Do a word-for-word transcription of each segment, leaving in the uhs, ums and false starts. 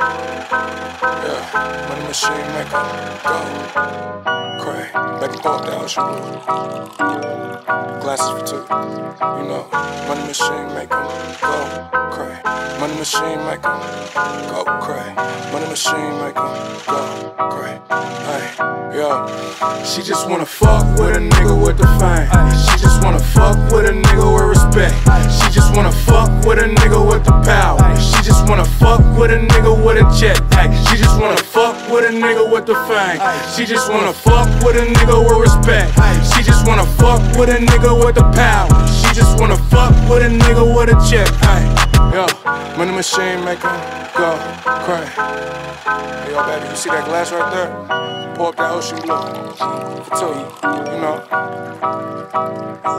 Yeah, money machine make go crack, back and forth down shoot. Glasses for two, you know. Money machine make go crack, money machine make go crack, money machine make go crack. Hey, yo, she just wanna fuck with a nigga with the fame. She just wanna fuck with a nigga with respect. She just wanna fuck with a nigga with the power. She just wanna fuck with a nigga with a jet. She just wanna fuck with a nigga with the fang. She just wanna fuck with a nigga with respect. She just wanna fuck with a nigga with the power. She just wanna fuck with a nigga with a check. Yo, money machine make him go crack. Hey, yo, baby, you see that glass right there? Pour up that ocean blue. I tell you, you know.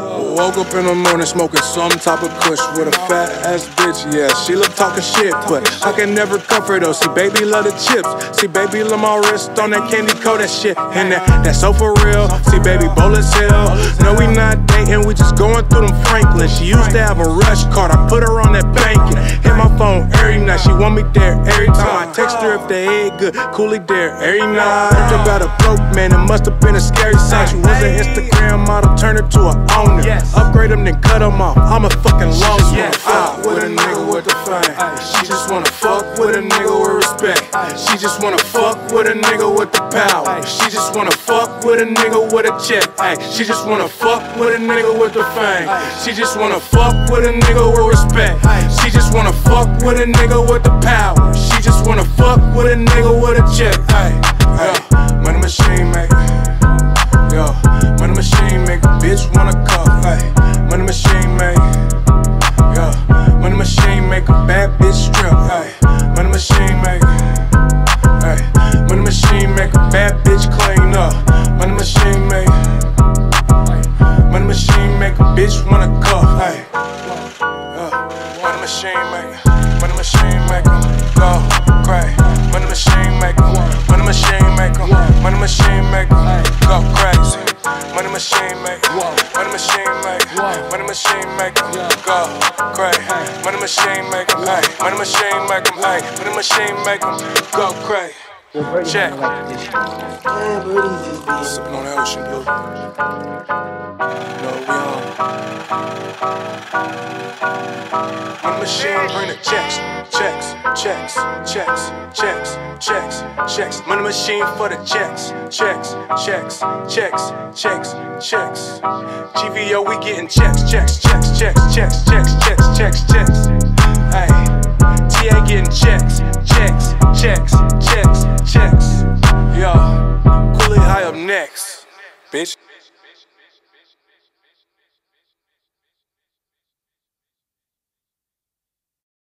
I woke up in the morning smoking some type of kush with a fat ass bitch, yeah. She love talking shit, but I can never comfort her. See, baby love the chips. See, baby love my wrist on that candy coat, that shit. And that, that so for real. See, baby bowl as hell. No, we not dating, we just going through them Franklin. She used to have a rush card, I put her on that banking. Hit my phone every night, she want me there every time. I text her if they head good, Cooli there every night. Heard about a broke man, it must have been a scary sight. She was an Instagram model, turned her to a owner. Yes. Upgrade them then cut them off, I'm a fucking lost one. Fuck with a nigga with the fame. She just wanna fuck with a nigga with respect. She just wanna fuck with a nigga with the power. She just wanna fuck with a nigga with a check. She just wanna fuck with a nigga with the fame. She just wanna fuck with a nigga with respect. She just wanna fuck with a nigga with the power. She just wanna fuck with a nigga with a check. Ay, money machine make. Yo, money machine make a bitch wanna cuff. Money machine make, yeah. Money machine make a bad bitch strip. Ay, money machine make, ay. Money machine make a bad bitch clean up. Money machine make, money machine make a bitch wanna cuff. Ay, yeah. Money machine make, money machine make 'em go crack. Money machine make 'em, money machine make 'em, money machine make 'em go crazy. Money machine make, money machine make, money machine make 'em go crack. Money machine make 'em, money machine make 'em, money machine make 'em go crack. Check. Sippin' on that ocean blue. No, we on. Money machine bring the checks, checks, checks, checks, checks, checks, checks. Money machine for the checks, checks, checks, checks, checks, checks. G B O, we getting checks, checks, checks, checks, checks, checks, checks, checks, checks. Hey, T I getting checks, checks, checks, checks, checks. Yo, Cooli Highh up next, bitch.